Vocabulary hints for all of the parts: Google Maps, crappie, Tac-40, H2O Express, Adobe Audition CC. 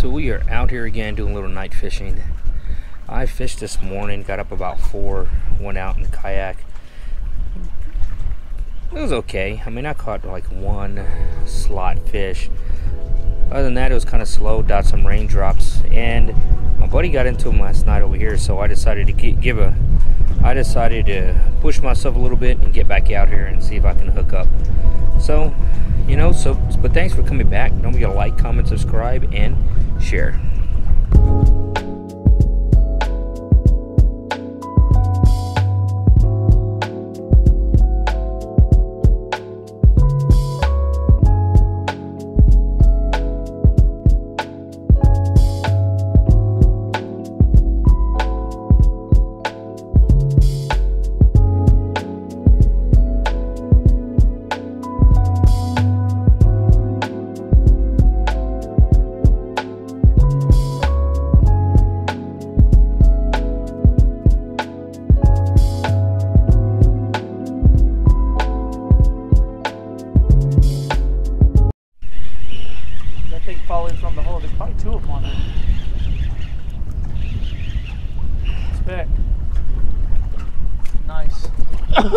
So we are out here again doing a little night fishing. I fished this morning, got up about 4, went out in kayak. It was okay. I mean, I caught like one slot fish. Other than that, it was kind of slow, got some raindrops, and my buddy got into them last night over here, so I decided to push myself a little bit and get back out here and see if I can hook up. So, you know, but thanks for coming back. Don't forget to like, comment, subscribe, and share.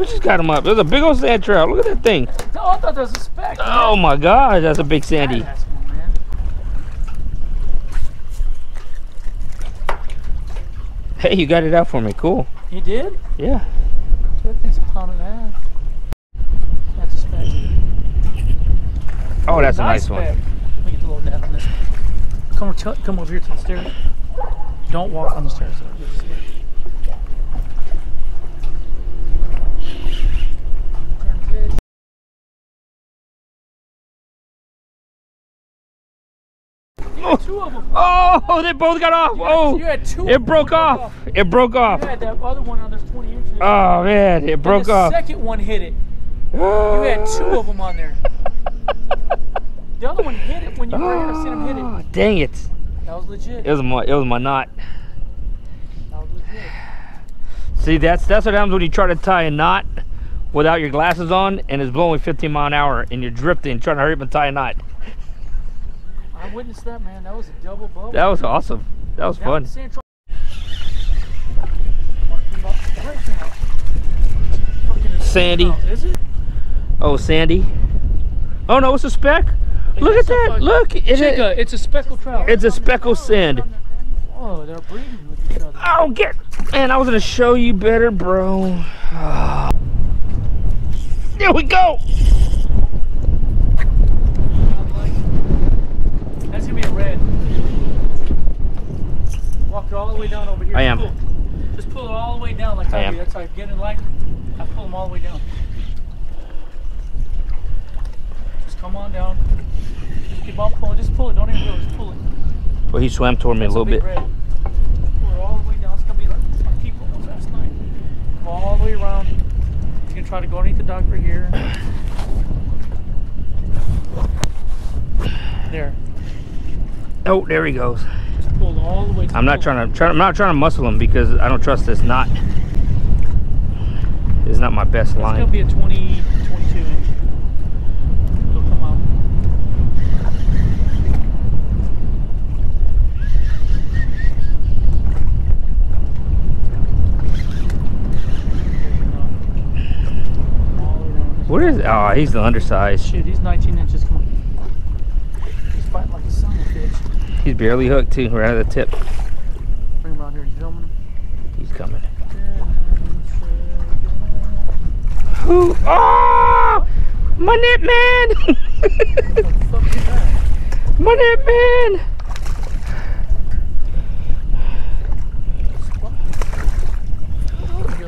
Just got him up. There's a big old sand trout. Look at that thing. No, I thought that was a speck. Man. Oh my gosh, that's a big sandy. One, man. Hey, you got it out for me. Cool. You did? Yeah. That thing's a pound and a half. That's a speck. Oh, that's a nice one. Let me get the little net on this one. Come over here to the stairs. Don't walk on the stairs. Two of them. Oh, they both got off. It broke off. It broke off. You had that other one on there, 20 inches. Oh man, it broke off. The second one hit it. You had two of them on there. The other one hit it when you were here. I seen him hit it. Dang it. That was legit. It was my knot. That was legit. See, that's what happens when you try to tie a knot without your glasses on, and it's blowing 15 mph, and you're drifting, trying to hurry up and tie a knot. I witnessed that, man. That was a double bubble. That was awesome. That was fun. Sandy. Oh, Sandy. Oh no, it's a speck. Look at that. Look. It's a speckled trout. It's a speckled sand. Oh, they're breeding with each other. Oh, man, I was going to show you better, bro. There we go. That's gonna be a red. Walk it all the way down over here. I am. Just pull it all the way down like I do. That's how I get in light. I pull them all the way down. Just come on down. Just keep on pulling. Just pull it. Don't even go. Just pull it. Well, he swam toward me a little bit. Red. Pull it all the way down. It's gonna be like my people was last night. Come all the way around. He's gonna try to go underneath the dock right here. There. Oh, there he goes. Just pulled all the way. I'm not trying to muscle him because I don't trust this knot. It's not my best line. It's gonna be a 20, 22 inch. It'll come out. What is? Oh, he's the undersized. Shoot, he's 19 inches. Come on. He's barely hooked too, right out of the tip. Bring him out here, gentlemen. He's coming. Who? Oh! My net man! My net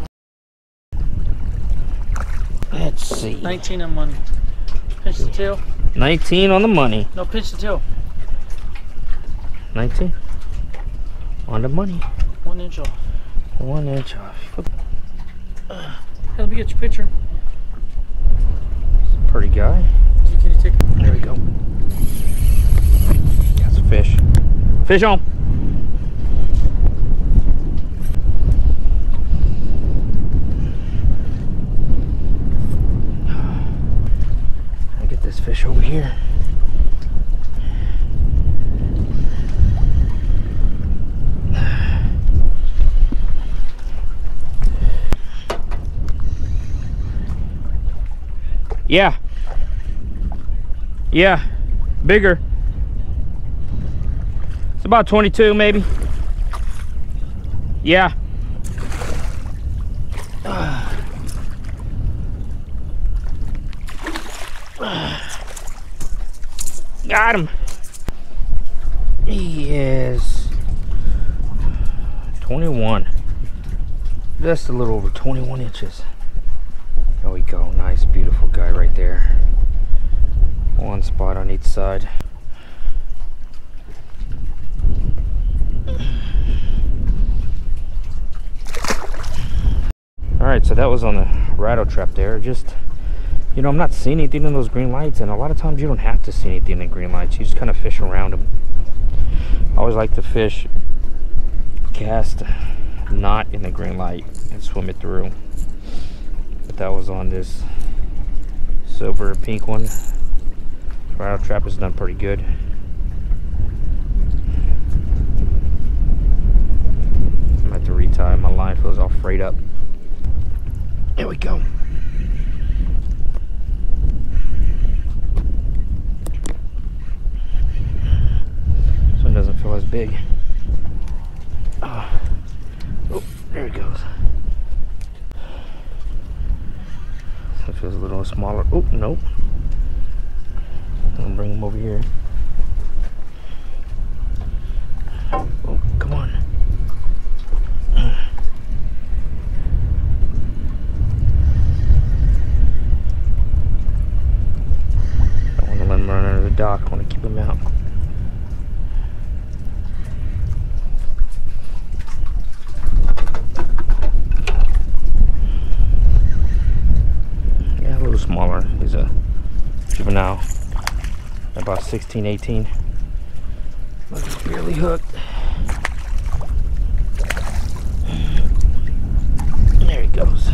man! Let's see. 19 on money. Pinch the tail. 19 on the money. No, pinch the tail. 19 on the money. 1 inch off. 1 inch off. Hey, let me get your picture. He's a pretty guy. Can you take it? There we go. That's a fish. Fish on. I get this fish over here. Yeah. Yeah. Bigger. It's about 22 maybe. Yeah. Got him. He is 21. Just a little over 21 inches. There we go. Nice, beautiful guy right there. One spot on each side. Alright, so that was on the rattle trap there. Just, you know, I'm not seeing anything in those green lights, and a lot of times you don't have to see anything in green lights. You just kind of fish around them. I always like to fish, cast not in the green light and swim it through. But that was on this silver pink one. Rattle trap has done pretty good. I'm about to retie. My line feels all frayed up. There we go. This one doesn't feel as big. Oh, there it goes. This one feels a little smaller. Oh, nope. I'm gonna bring him over here. Oh, come on. Don't want to let him run under the dock. I want to keep him out. Yeah, a little smaller. He's a juvenile. About 16, 18. Barely hooked. There he goes.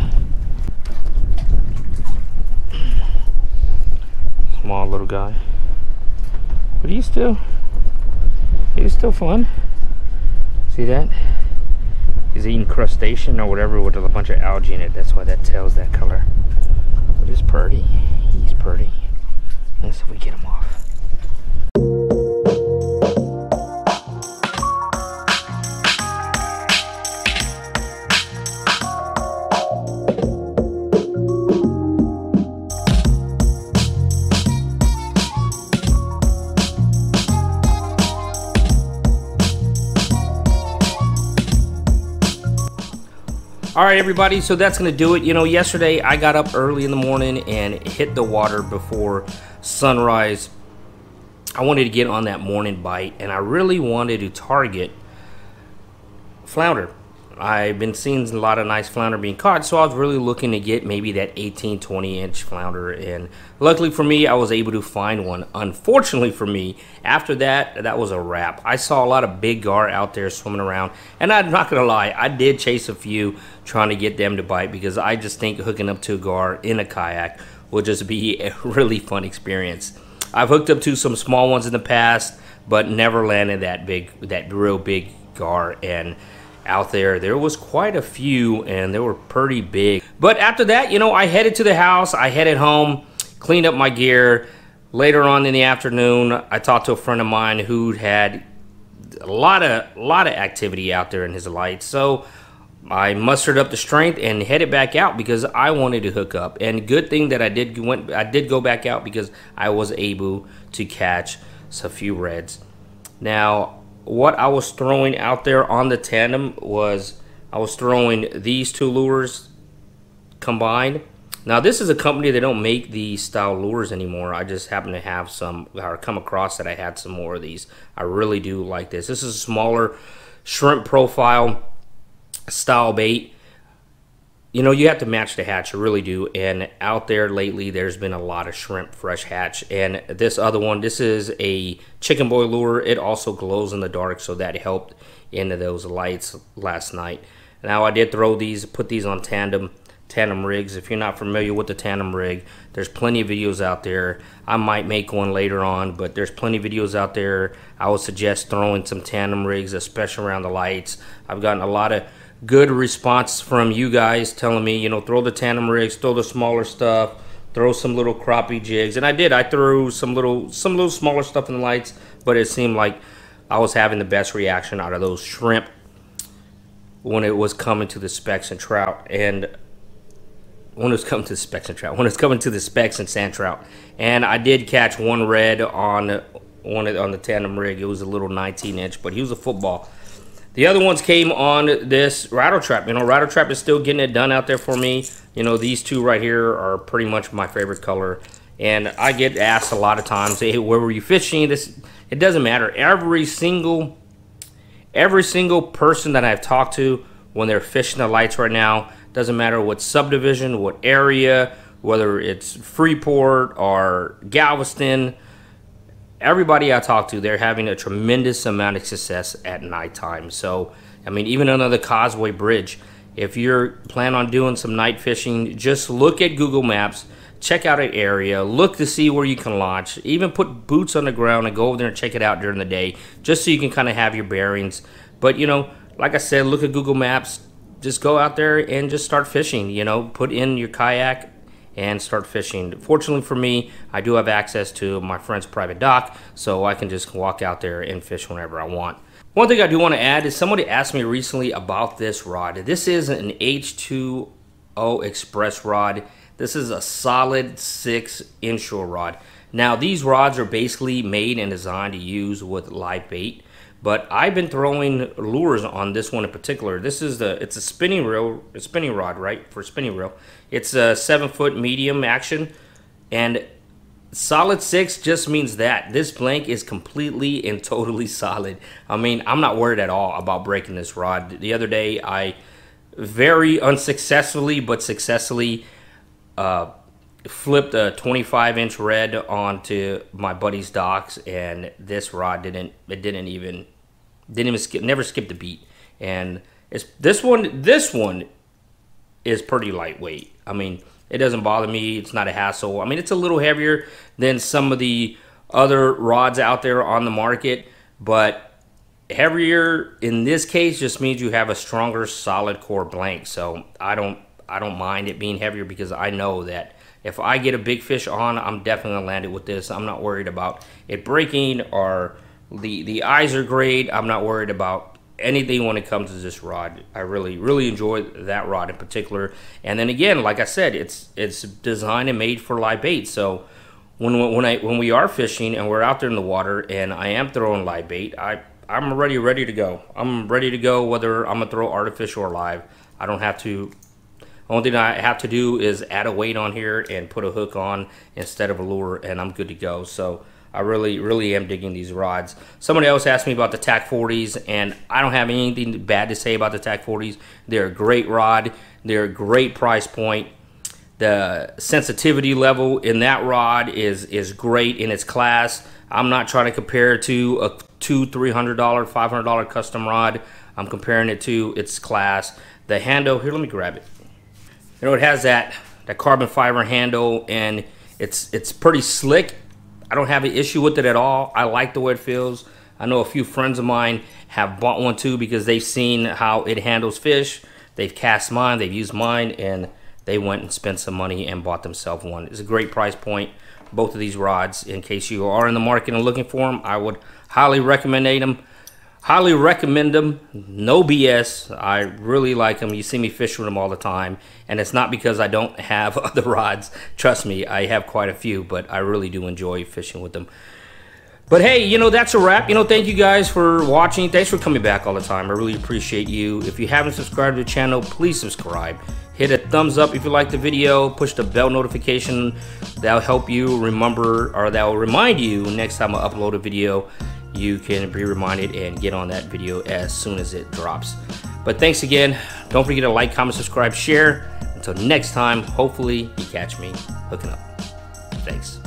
Small little guy. But he's still fun. See that? He's eating crustacean or whatever with a bunch of algae in it. That's why that tail's that color. But it's pretty. He's pretty. Let's see if we get him off. All right, everybody, so that's gonna do it. You know, yesterday I got up early in the morning and hit the water before sunrise. I wanted to get on that morning bite, and I really wanted to target flounder. I've been seeing a lot of nice flounder being caught, so I was really looking to get maybe that 18, 20-inch flounder, and luckily for me, I was able to find one. Unfortunately for me, after that, that was a wrap. I saw a lot of big gar out there swimming around, and I'm not going to lie, I did chase a few trying to get them to bite because I just think hooking up to a gar in a kayak will just be a really fun experience. I've hooked up to some small ones in the past, but never landed that real big gar, and out there was quite a few, and they were pretty big. But after that, you know, I headed to the house, I headed home, cleaned up my gear. Later on in the afternoon, I talked to a friend of mine who had a lot of activity out there in his light, so I mustered up the strength and headed back out because I wanted to hook up. And good thing that I did go back out because I was able to catch a few reds. Now, what I was throwing out there on the tandem was I was throwing these two lures combined. Now, this is a company that don't make these style lures anymore. I just happen to have some, or come across that I had some more of these. I really do like this. This is a smaller shrimp profile style bait. You know, you have to match the hatch, you really do. And out there lately, there's been a lot of shrimp fresh hatch. And this other one, this is a chicken boy lure. It also glows in the dark, so that helped into those lights last night. Now, I did throw these, put these on tandem rigs. If you're not familiar with the tandem rig, there's plenty of videos out there. I might make one later on, but there's plenty of videos out there. I would suggest throwing some tandem rigs, especially around the lights. I've gotten a lot of good response from you guys telling me, you know, throw the tandem rigs, throw the smaller stuff, throw some little crappie jigs. And I did. I threw some little smaller stuff in the lights, but it seemed like I was having the best reaction out of those shrimp when it was coming to the specks and trout. When it's coming to the specks and sand trout. And I did catch one red on the tandem rig. It was a little 19-inch, but he was a football. The other ones came on this rattle trap. You know, rattle trap is still getting it done out there for me. You know, these two right here are pretty much my favorite color. And I get asked a lot of times, hey, where were you fishing? This, it doesn't matter. Every single person that I've talked to when they're fishing the lights right now, doesn't matter what subdivision, what area, whether it's Freeport or Galveston, everybody I talk to, they're having a tremendous amount of success at nighttime. So, I mean, even under the Causeway Bridge, if you're planning on doing some night fishing, just look at Google Maps, check out an area, look to see where you can launch, even put boots on the ground and go over there and check it out during the day, just so you can kind of have your bearings. But, you know, like I said, look at Google Maps, just go out there and just start fishing, you know, put in your kayak and start fishing. Fortunately for me, I do have access to my friend's private dock, so I can just walk out there and fish whenever I want. One thing I do want to add is somebody asked me recently about this rod. This is an H2O Express rod. This is a solid 6-inch reel rod. Now, these rods are basically made and designed to use with live bait, but I've been throwing lures on this one in particular. This is it's a spinning reel, a spinning rod, right? For a spinning reel. It's a 7-foot medium action, and solid 6 just means that this blank is completely and totally solid. I mean, I'm not worried at all about breaking this rod. The other day, I very unsuccessfully, but successfully flipped a 25-inch red onto my buddy's docks, and this rod never skipped a beat. And it's this one is pretty lightweight. I mean, it doesn't bother me. It's not a hassle. I mean, it's a little heavier than some of the other rods out there on the market, but heavier in this case just means you have a stronger solid core blank. So I don't mind it being heavier, because I know that if I get a big fish on, I'm definitely gonna land it with this. I'm not worried about it breaking, or the eyes are great. I'm not worried about anything when it comes to this rod. I really, really enjoy that rod in particular. And then again, like I said, it's designed and made for live bait. So when we are fishing and we're out there in the water and I am throwing live bait, I'm already ready to go. I'm ready to go whether I'm gonna throw artificial or live. I don't have to. Only thing I have to do is add a weight on here and put a hook on instead of a lure, and I'm good to go. So I really, really am digging these rods. Somebody else asked me about the Tac-40s, and I don't have anything bad to say about the Tac-40s. They're a great rod. They're a great price point. The sensitivity level in that rod is great in its class. I'm not trying to compare it to a $200, $300, $500 custom rod. I'm comparing it to its class. The handle, here, let me grab it. You know, it has that carbon fiber handle, and it's pretty slick. I don't have an issue with it at all. I like the way it feels. I know a few friends of mine have bought one too, because they've seen how it handles fish. They've cast mine, they've used mine, and they went and spent some money and bought themselves one. It's a great price point, both of these rods. In case you are in the market and looking for them, I would highly recommend them. Highly recommend them. No BS. I really like them. You see me fishing them all the time, and it's not because I don't have other rods. Trust me, I have quite a few, but I really do enjoy fishing with them. But hey, you know, that's a wrap. You know, thank you guys for watching. Thanks for coming back all the time. I really appreciate you. If you haven't subscribed to the channel, please subscribe. Hit a thumbs up if you like the video. Push the bell notification. That'll help you remember, or that'll remind you next time I upload a video. You can be reminded and get on that video as soon as it drops. But thanks again. Don't forget to like, comment, subscribe, share. Until next time, hopefully you catch me hooking up. Thanks.